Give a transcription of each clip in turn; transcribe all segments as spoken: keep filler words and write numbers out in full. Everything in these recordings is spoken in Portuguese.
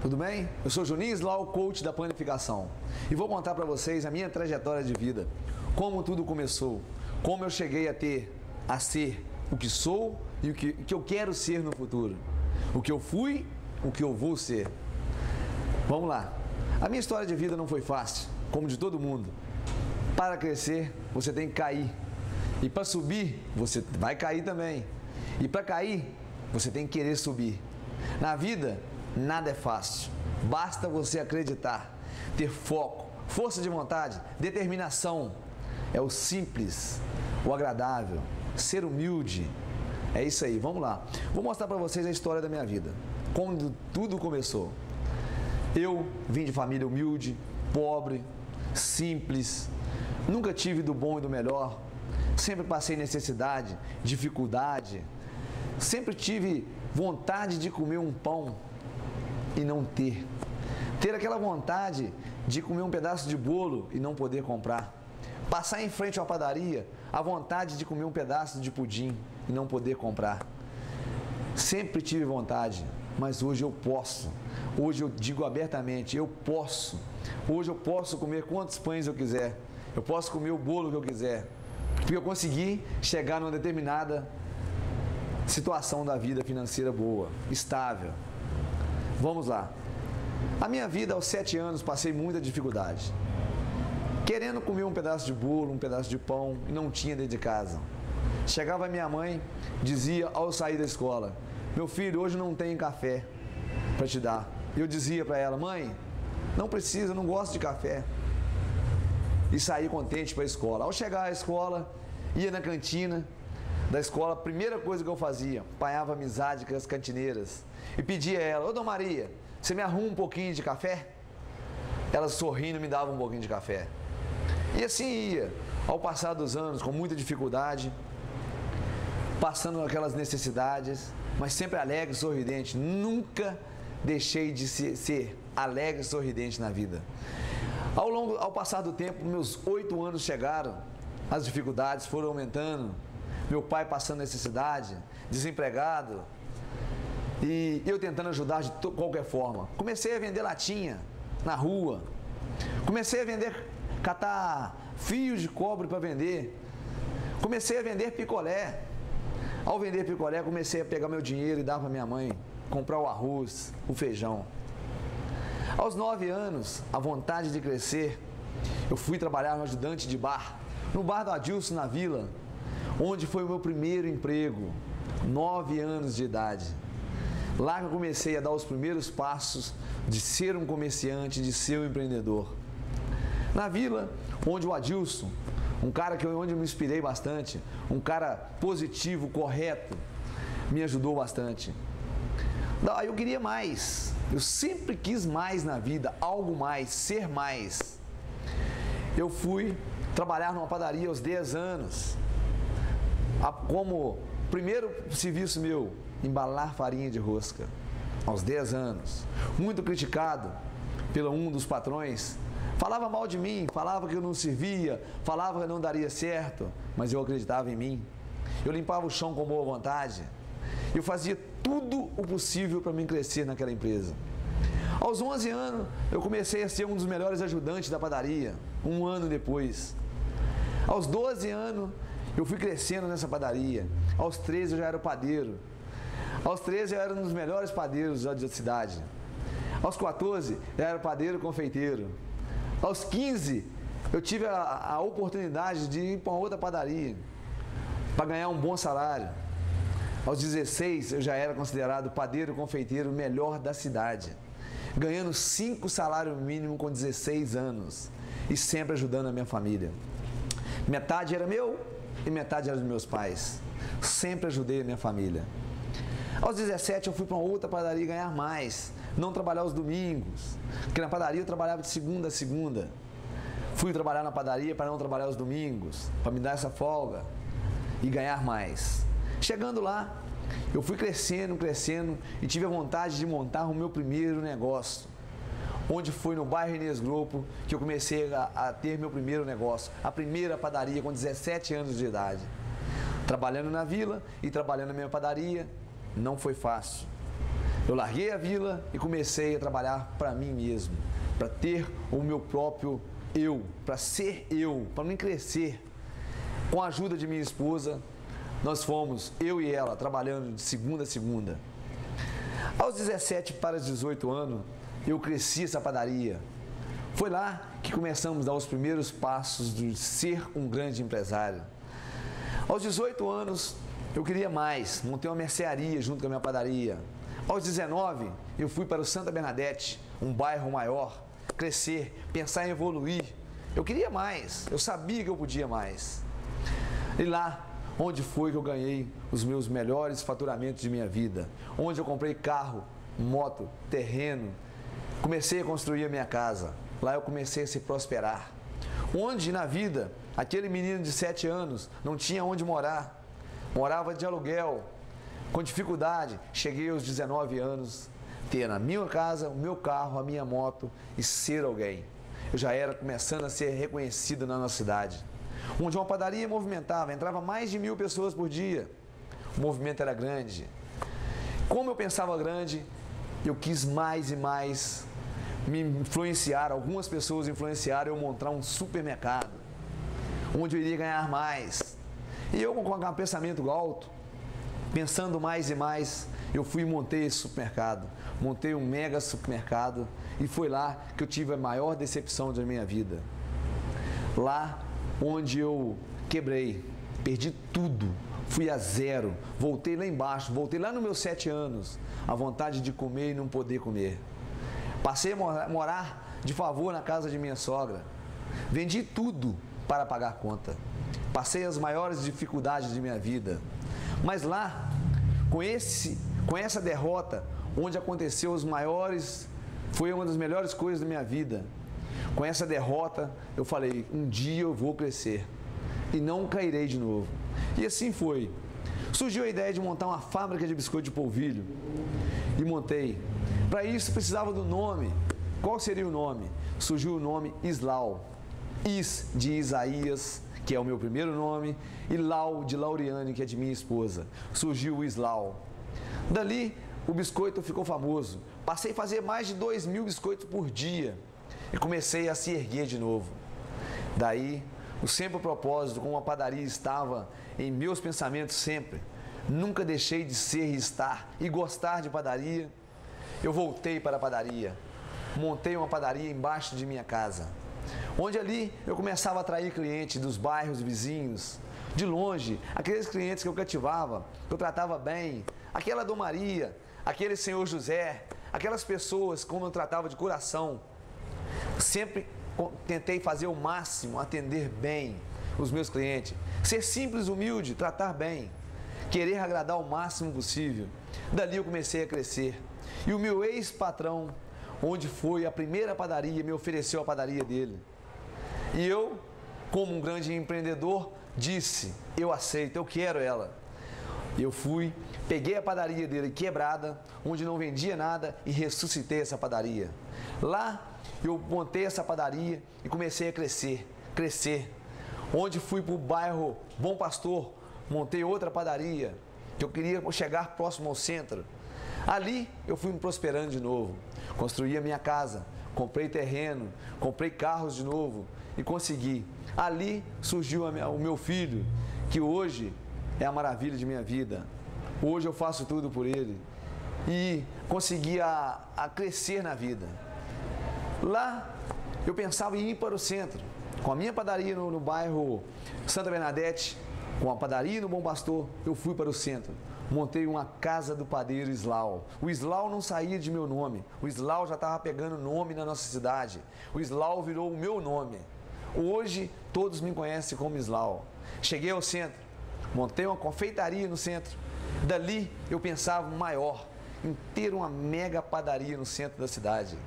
Tudo bem? Eu sou Juninho Islau, coach da planificação, e vou contar para vocês a minha trajetória de vida, como tudo começou, como eu cheguei a ter, a ser o que sou e o que, o que eu quero ser no futuro, o que eu fui, o que eu vou ser. Vamos lá. A minha história de vida não foi fácil, como de todo mundo. Para crescer, você tem que cair, e para subir, você vai cair também, e para cair, você tem que querer subir. Na vida, nada é fácil, basta você acreditar, ter foco, força de vontade, determinação. É o simples, o agradável, ser humilde. É isso aí, vamos lá. Vou mostrar para vocês a história da minha vida, quando tudo começou. Eu vim de família humilde, pobre, simples, nunca tive do bom e do melhor, sempre passei necessidade, dificuldade, sempre tive vontade de comer um pão e não ter, ter aquela vontade de comer um pedaço de bolo e não poder comprar, passar em frente à padaria, a vontade de comer um pedaço de pudim e não poder comprar. Sempre tive vontade, mas hoje eu posso, hoje eu digo abertamente, eu posso, hoje eu posso comer quantos pães eu quiser, eu posso comer o bolo que eu quiser, porque eu consegui chegar numa determinada situação da vida financeira boa, estável. Vamos lá. A minha vida, aos sete anos, passei muita dificuldade. Querendo comer um pedaço de bolo, um pedaço de pão, e não tinha dentro de casa. Chegava minha mãe, dizia ao sair da escola, meu filho, hoje não tem café para te dar. Eu dizia para ela, mãe, não precisa, não gosto de café. E saí contente para a escola. Ao chegar à escola, ia na cantina da escola, a primeira coisa que eu fazia, apanhava amizade com as cantineiras e pedia a ela, ô Dona Maria, você me arruma um pouquinho de café? Ela sorrindo me dava um pouquinho de café. E assim ia, ao passar dos anos, com muita dificuldade, passando aquelas necessidades, mas sempre alegre e sorridente. Nunca deixei de ser alegre e sorridente na vida. Ao longo, ao passar do tempo, meus oito anos chegaram, as dificuldades foram aumentando, meu pai passando necessidade, desempregado, e eu tentando ajudar de qualquer forma. Comecei a vender latinha na rua, comecei a vender, catar fios de cobre para vender, comecei a vender picolé. Ao vender picolé, comecei a pegar meu dinheiro e dar para minha mãe comprar o arroz, o feijão. Aos nove anos, a vontade de crescer, eu fui trabalhar no ajudante de bar, no bar do Adilson, na Vila, onde foi o meu primeiro emprego, nove anos de idade. Lá que eu comecei a dar os primeiros passos de ser um comerciante, de ser um empreendedor. Na Vila, onde o Adilson, um cara que eu, onde eu me inspirei bastante, um cara positivo, correto, me ajudou bastante. Eu queria mais, eu sempre quis mais na vida, algo mais, ser mais. Eu fui trabalhar numa padaria aos dez anos, como primeiro serviço meu, embalar farinha de rosca, aos dez anos. Muito criticado pelo um dos patrões, falava mal de mim, falava que eu não servia, falava que não daria certo, mas eu acreditava em mim. Eu limpava o chão com boa vontade, eu fazia tudo o possível para mim crescer naquela empresa. Aos onze anos, eu comecei a ser um dos melhores ajudantes da padaria, um ano depois. Aos doze anos, eu fui crescendo nessa padaria. Aos treze eu já era o padeiro. Aos treze eu era um dos melhores padeiros da cidade. Aos quatorze eu era padeiro confeiteiro. Aos quinze eu tive a, a oportunidade de ir para uma outra padaria para ganhar um bom salário. Aos dezesseis eu já era considerado padeiro confeiteiro melhor da cidade, ganhando cinco salários mínimos com dezesseis anos e sempre ajudando a minha família. Metade era meu e metade era dos meus pais. Sempre ajudei a minha família. Aos dezessete eu fui para uma outra padaria ganhar mais, não trabalhar os domingos, porque na padaria eu trabalhava de segunda a segunda. Fui trabalhar na padaria para não trabalhar os domingos, para me dar essa folga e ganhar mais. Chegando lá, eu fui crescendo, crescendo e tive a vontade de montar o meu primeiro negócio, onde foi no bairro Inês Globo que eu comecei a, a ter meu primeiro negócio, a primeira padaria com dezessete anos de idade. Trabalhando na Vila e trabalhando na minha padaria, não foi fácil. Eu larguei a vila e comecei a trabalhar para mim mesmo, para ter o meu próprio eu, para ser eu, para mim crescer. Com a ajuda de minha esposa, nós fomos, eu e ela, trabalhando de segunda a segunda. Aos dezessete para dezoito anos, eu cresci essa padaria. Foi lá que começamos a dar os primeiros passos de ser um grande empresário. Aos dezoito anos, eu queria mais, montei uma mercearia junto com a minha padaria. Aos dezenove, eu fui para o Santa Bernadette, um bairro maior, crescer, pensar em evoluir. Eu queria mais, eu sabia que eu podia mais. E lá, onde foi que eu ganhei os meus melhores faturamentos de minha vida, onde eu comprei carro, moto, terreno, comecei a construir a minha casa. Lá eu comecei a se prosperar. Onde na vida, aquele menino de sete anos não tinha onde morar, morava de aluguel, com dificuldade, cheguei aos dezenove anos, ter na minha casa, o meu carro, a minha moto e ser alguém. Eu já era começando a ser reconhecido na nossa cidade. Onde uma padaria movimentava, entrava mais de mil pessoas por dia. O movimento era grande. Como eu pensava grande, eu quis mais e mais me influenciar, algumas pessoas influenciaram eu montar um supermercado, onde eu iria ganhar mais. E eu, com um pensamento alto, pensando mais e mais, eu fui e montei esse supermercado, montei um mega supermercado e foi lá que eu tive a maior decepção da minha vida. Lá onde eu quebrei, perdi tudo, fui a zero, voltei lá embaixo, voltei lá nos meus sete anos, a vontade de comer e não poder comer. Passei a morar de favor na casa de minha sogra, vendi tudo para pagar a conta, passei as maiores dificuldades de minha vida. Mas lá, com, esse, com essa derrota, onde aconteceu os maiores, foi uma das melhores coisas da minha vida. Com essa derrota, eu falei, um dia eu vou crescer e não cairei de novo. E assim foi. Surgiu a ideia de montar uma fábrica de biscoito de polvilho e montei. Para isso, precisava do nome. Qual seria o nome? Surgiu o nome Islau. Is de Isaías, que é o meu primeiro nome, e Lau, de Lauriane, que é de minha esposa. Surgiu o Islau. Dali, o biscoito ficou famoso. Passei a fazer mais de dois mil biscoitos por dia e comecei a se erguer de novo. Daí, o sempre propósito, como a padaria estava em meus pensamentos sempre, nunca deixei de ser e estar e gostar de padaria, eu voltei para a padaria. Montei uma padaria embaixo de minha casa, onde ali eu começava a atrair clientes dos bairros vizinhos, de longe, aqueles clientes que eu cativava, que eu tratava bem, aquela Dona Maria, aquele senhor José, aquelas pessoas como eu tratava de coração. Sempre tentei fazer o máximo, atender bem os meus clientes, ser simples, humilde, tratar bem, querer agradar o máximo possível. Dali eu comecei a crescer e o meu ex-patrão, onde foi a primeira padaria, me ofereceu a padaria dele. E eu, como um grande empreendedor, disse, eu aceito, eu quero ela. Eu fui, peguei a padaria dele quebrada, onde não vendia nada, e ressuscitei essa padaria. Lá, eu montei essa padaria e comecei a crescer, crescer. Onde fui para o bairro Bom Pastor, montei outra padaria, que eu queria chegar próximo ao centro. Ali, eu fui me prosperando de novo. Construí a minha casa, comprei terreno, comprei carros de novo e consegui. Ali surgiu a minha, o meu filho, que hoje é a maravilha de minha vida. Hoje eu faço tudo por ele e consegui a, a crescer na vida. Lá eu pensava em ir para o centro, com a minha padaria no, no bairro Santa Bernadette, com a padaria no Bom Pastor, eu fui para o centro. Montei uma casa do padeiro Islau. O Islau não saía de meu nome. O Islau já estava pegando nome na nossa cidade. O Islau virou o meu nome. Hoje, todos me conhecem como Islau. Cheguei ao centro, montei uma confeitaria no centro. Dali, eu pensava maior, em ter uma mega padaria no centro da cidade,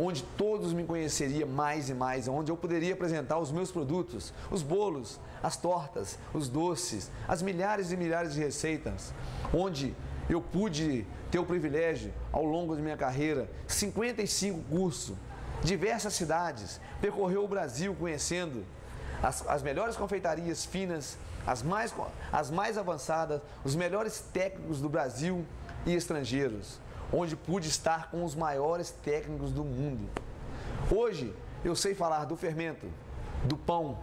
onde todos me conheceriam mais e mais, onde eu poderia apresentar os meus produtos, os bolos, as tortas, os doces, as milhares e milhares de receitas, onde eu pude ter o privilégio, ao longo da minha carreira, cinquenta e cinco cursos, diversas cidades, percorreu o Brasil conhecendo as, as melhores confeitarias finas, as mais, as mais avançadas, os melhores técnicos do Brasil e estrangeiros. onde pude estar com os maiores técnicos do mundo. Hoje, eu sei falar do fermento, do pão,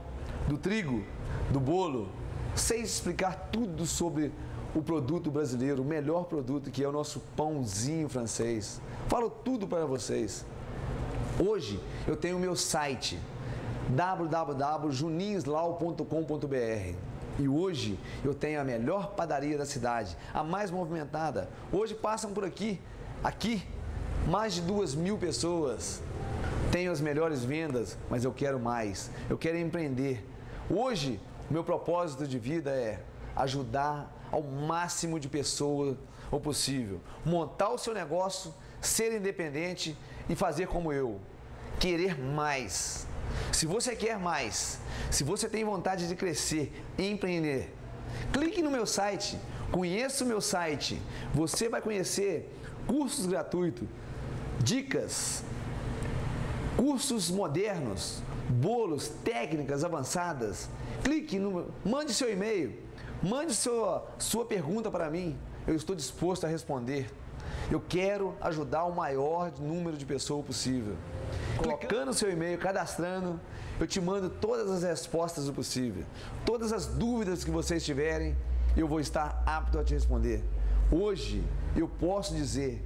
do trigo, do bolo. Sei explicar tudo sobre o produto brasileiro, o melhor produto que é o nosso pãozinho francês. Falo tudo para vocês. Hoje, eu tenho o meu site, w w w ponto juninho islau ponto com ponto b r. E hoje eu tenho a melhor padaria da cidade, a mais movimentada. Hoje passam por aqui, aqui, mais de duas mil pessoas. Tenho as melhores vendas, mas eu quero mais. Eu quero empreender. Hoje, meu propósito de vida é ajudar ao máximo de pessoas o possível. Montar o seu negócio, ser independente e fazer como eu. Querer mais. Se você quer mais, se você tem vontade de crescer e empreender, clique no meu site, conheça o meu site. Você vai conhecer cursos gratuitos, dicas, cursos modernos, bolos, técnicas avançadas. Clique no, mande seu e-mail, mande sua, sua pergunta para mim. Eu estou disposto a responder. Eu quero ajudar o maior número de pessoas possível. Colocando o seu e-mail, cadastrando, eu te mando todas as respostas do possível. Todas as dúvidas que vocês tiverem, eu vou estar apto a te responder. Hoje, eu posso dizer,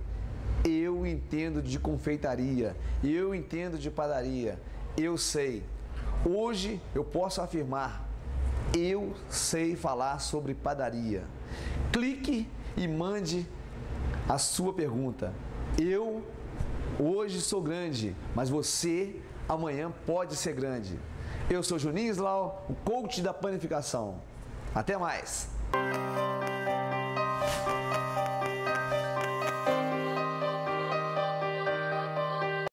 eu entendo de confeitaria, eu entendo de padaria, eu sei. Hoje, eu posso afirmar, eu sei falar sobre padaria. Clique e mande a sua pergunta. Eu hoje sou grande, mas você amanhã pode ser grande. Eu sou Juninho Islau, o coach da panificação. Até mais!